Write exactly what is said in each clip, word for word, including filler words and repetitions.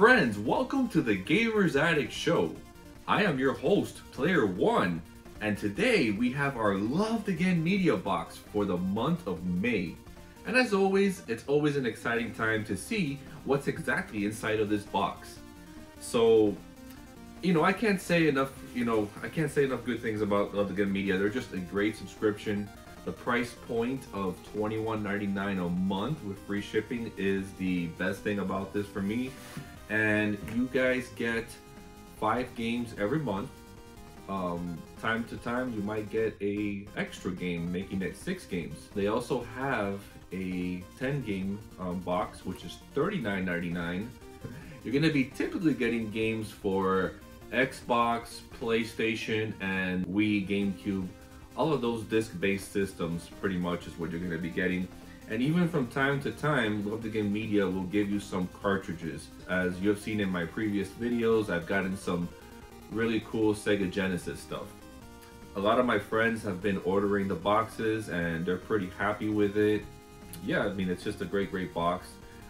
friends, welcome to the Gamers Attic Show. I am your host, Player One, and today we have our Loved Again Media box for the month of May. And as always, it's always an exciting time to see what's exactly inside of this box. So, you know, I can't say enough, you know, I can't say enough good things about Loved Again Media. They're just a great subscription. The price point of twenty-one ninety-nine a month with free shipping is the best thing about this for me. And you guys get five games every month. Um, time to time, you might get a extra game, making it six games. They also have a ten game um, box, which is thirty-nine ninety-nine. You're gonna be typically getting games for Xbox, PlayStation, and Wii, GameCube. All of those disc-based systems pretty much is what you're going to be getting. And even from time to time, Loved Again Media will give you some cartridges. As you have seen in my previous videos, I've gotten some really cool Sega Genesis stuff. A lot of my friends have been ordering the boxes and they're pretty happy with it. Yeah, I mean, it's just a great, great box.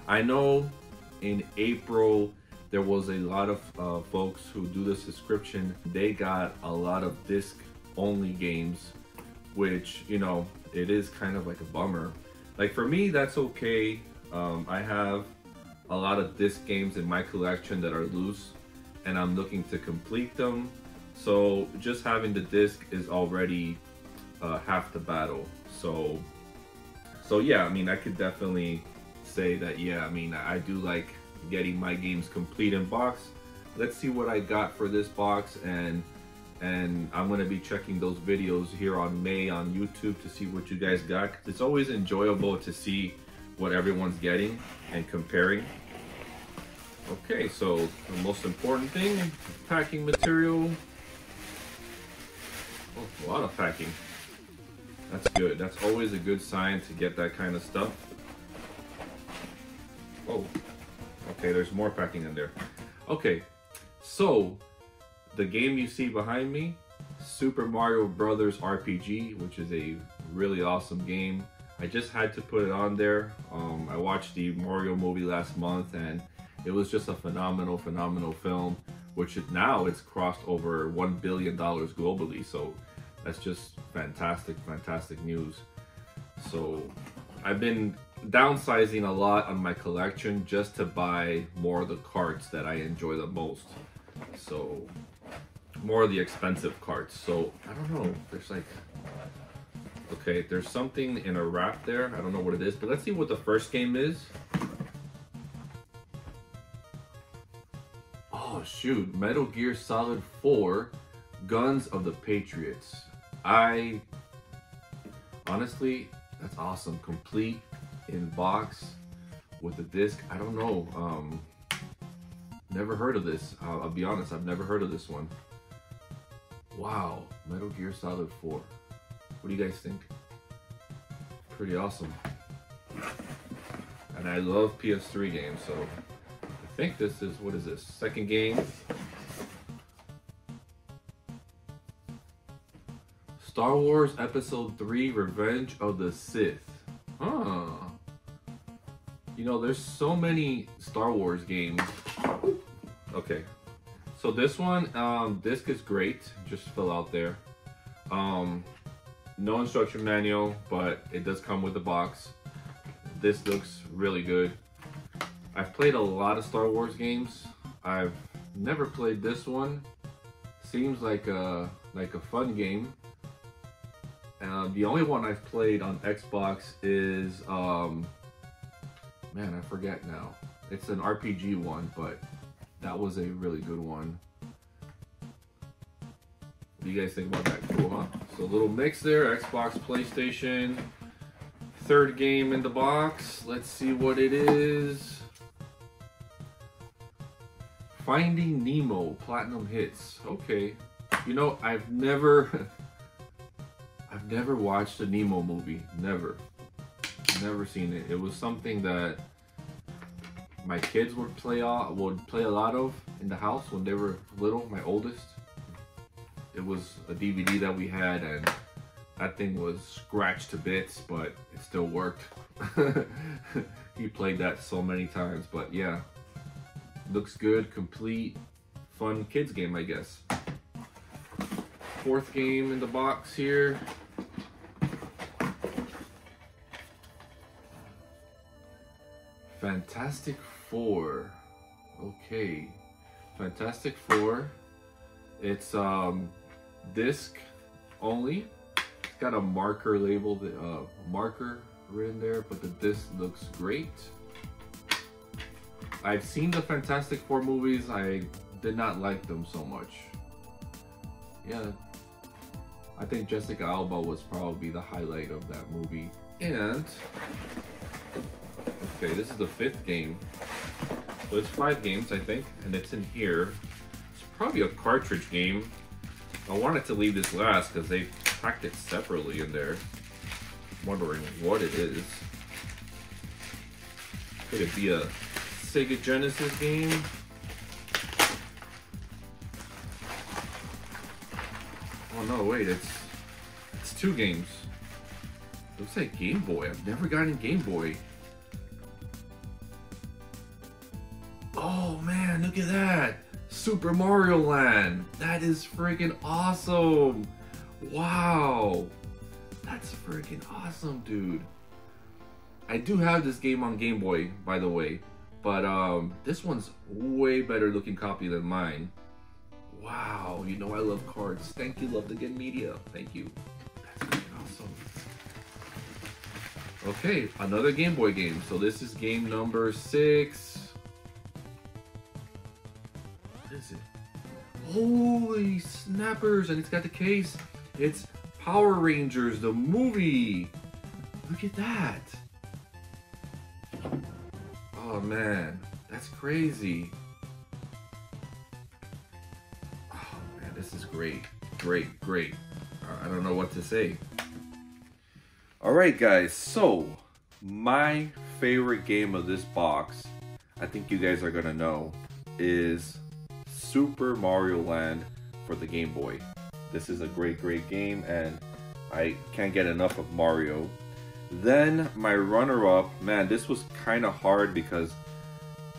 I know in April, there was a lot of uh, folks who do the subscription. They got a lot of disc-only games, which, you know, it is kind of like a bummer. Like for me, that's okay. Um, I have a lot of disc games in my collection that are loose and I'm looking to complete them. So just having the disc is already uh, half the battle. So, so yeah, I mean, I could definitely say that, yeah, I mean, I do like getting my games complete in box. Let's see what I got for this box, and And I'm gonna be checking those videos here on May on YouTube to see what you guys got. It's always enjoyable to see what everyone's getting and comparing. Okay, so the most important thing, packing material. Oh, a lot of packing. That's good. That's always a good sign to get that kind of stuff. Oh, okay, there's more packing in there. Okay, so the game you see behind me, Super Mario Brothers R P G, which is a really awesome game. I just had to put it on there. Um, I watched the Mario movie last month and it was just a phenomenal, phenomenal film, which now it's crossed over one billion dollars globally. So that's just fantastic, fantastic news. So I've been downsizing a lot on my collection just to buy more of the carts that I enjoy the most. So more of the expensive carts. So I don't know, there's like, okay, there's something in a wrap there. I don't know what it is, but let's see what the first game is. Oh shoot, Metal Gear Solid four, Guns of the Patriots. I, honestly, that's awesome. Complete in box with a disc. I don't know, um, never heard of this. I'll, I'll be honest, I've never heard of this one. Wow, Metal Gear Solid four. What do you guys think? Pretty awesome. And I love P S three games, so I think this is, what is this? Second game. Star Wars Episode three: Revenge of the Sith. Huh. You know, there's so many Star Wars games. Okay, so this one, um, disc is great, just fill out there. Um, no instruction manual, but it does come with the box. This looks really good. I've played a lot of Star Wars games. I've never played this one. Seems like a, like a fun game. Uh, the only one I've played on Xbox is, um, man, I forget now. It's an R P G one, but that was a really good one. What do you guys think about that? Cool, huh? So a little mix there, Xbox, PlayStation. Third game in the box. Let's see what it is. Finding Nemo, Platinum Hits. Okay. You know, I've never, I've never watched a Nemo movie. Never. Never seen it. It was something that my kids would play all, would play a lot of in the house when they were little, my oldest. It was a D V D that we had and that thing was scratched to bits, but it still worked. He played that so many times, but yeah. Looks good, complete, fun kids game, I guess. Fourth game in the box here. Fantastic Four. Okay. Fantastic Four. It's um, disc only. It's got a marker label, the uh, marker written there, but the disc looks great. I've seen the Fantastic Four movies. I did not like them so much. Yeah, I think Jessica Alba was probably the highlight of that movie. And okay, this is the fifth game. So it's five games, I think, and it's in here. It's probably a cartridge game. I wanted to leave this last because they packed it separately in there. I'm wondering what it is. Could it be a Sega Genesis game? Oh no, wait, it's it's two games. It looks like Game Boy. I've never gotten Game Boy. Oh man, look at that! Super Mario Land! That is freaking awesome! Wow! That's freaking awesome, dude. I do have this game on Game Boy, by the way, but um, this one's way better looking copy than mine. Wow, you know I love cards. Thank you, Loved Again Media. Thank you. That's freaking awesome. Okay, another Game Boy game. So this is game number six. What is it? Holy snappers, and it's got the case. It's Power Rangers, the movie. Look at that. Oh man, that's crazy. This is great, great, great. I don't know what to say. All right, guys. So my favorite game of this box, I think you guys are gonna know, is Super Mario Land for the Game Boy. This is a great, great game, and I can't get enough of Mario. Then my runner-up, man, this was kind of hard because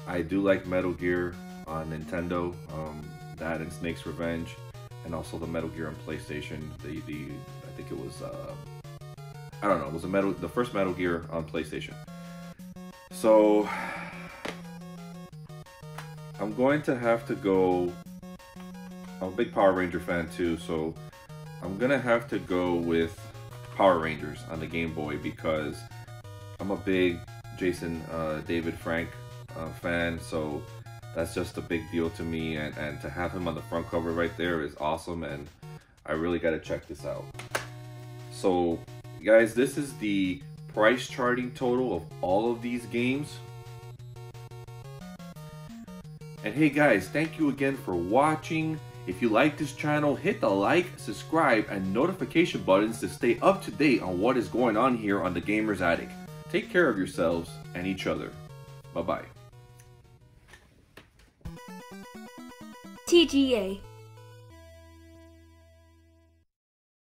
I do like Metal Gear on Nintendo. Um, that and Snake's Revenge. And also the Metal Gear on PlayStation, the the I think it was uh, I don't know, it was a metal the first Metal Gear on PlayStation. So I'm going to have to go. I'm a big Power Ranger fan too, so I'm gonna have to go with Power Rangers on the Game Boy because I'm a big Jason uh, David Frank uh, fan. So that's just a big deal to me, and, and to have him on the front cover right there is awesome, and I really gotta check this out. So, guys, this is the price charting total of all of these games. And hey guys, thank you again for watching. If you like this channel, hit the like, subscribe, and notification buttons to stay up to date on what is going on here on the Gamers Attic. Take care of yourselves and each other. Bye-bye. T G A